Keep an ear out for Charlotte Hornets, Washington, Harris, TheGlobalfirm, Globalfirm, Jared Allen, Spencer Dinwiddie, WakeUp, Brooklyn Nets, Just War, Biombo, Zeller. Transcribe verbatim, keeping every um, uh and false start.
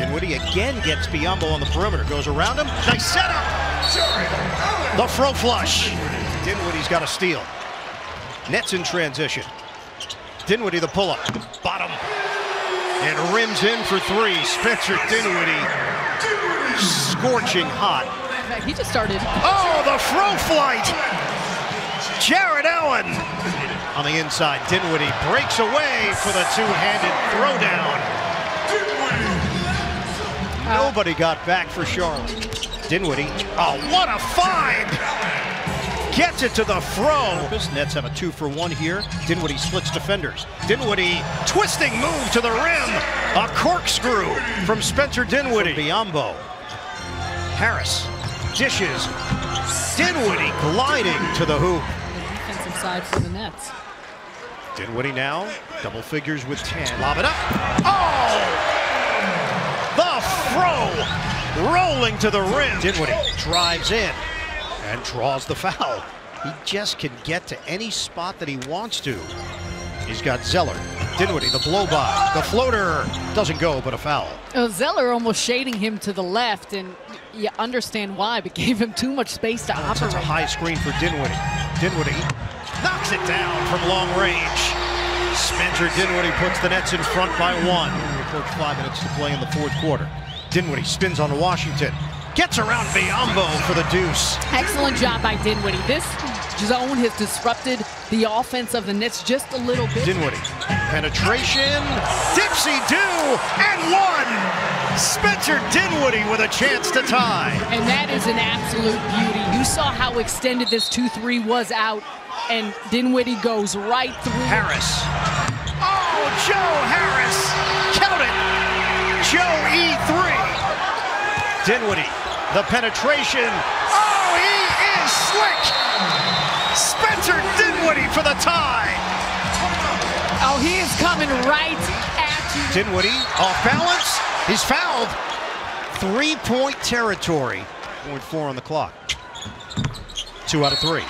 Dinwiddie again gets Biombo on the perimeter, goes around him. Nice setup. The fro flush. Dinwiddie's got a steal. Nets in transition. Dinwiddie the pull up, bottom, and rims in for three. Spencer Dinwiddie, scorching hot. He just started. Oh, the fro flight. Jared Allen on the inside. Dinwiddie breaks away for the two-handed throwdown. Nobody got back for Charlotte. Dinwiddie, oh, what a find! Gets it to the throw. Nets have a two for one here. Dinwiddie splits defenders. Dinwiddie, twisting move to the rim. A corkscrew from Spencer Dinwiddie. From Biombo. Harris dishes. Dinwiddie gliding to the hoop. Defensive side for the Nets. Dinwiddie now, double figures with ten. Lob it up. Oh! Throw, rolling to the rim. Dinwiddie drives in and draws the foul. He just can get to any spot that he wants to. He's got Zeller. Dinwiddie, the blow by. The floater doesn't go, but a foul. Oh, Zeller almost shading him to the left, and you understand why, but gave him too much space to operate. That's a high screen for Dinwiddie. Dinwiddie knocks it down from long range. Spencer Dinwiddie puts the Nets in front by one. We approach five minutes to play in the fourth quarter. Dinwiddie spins on Washington, gets around Biombo for the deuce. Excellent job by Dinwiddie. This zone has disrupted the offense of the Nets just a little bit. Dinwiddie, penetration, dipsy do, and one! Spencer Dinwiddie with a chance to tie. And that is an absolute beauty. You saw how extended this two three was out, and Dinwiddie goes right through. Harris. Oh, Joe Harris! Count it! Joe E three. Dinwiddie, the penetration. Oh, he is slick. Spencer Dinwiddie for the tie. Oh, he is coming right at you. Dinwiddie off balance. He's fouled. Three-point territory. point four on the clock. Two out of three.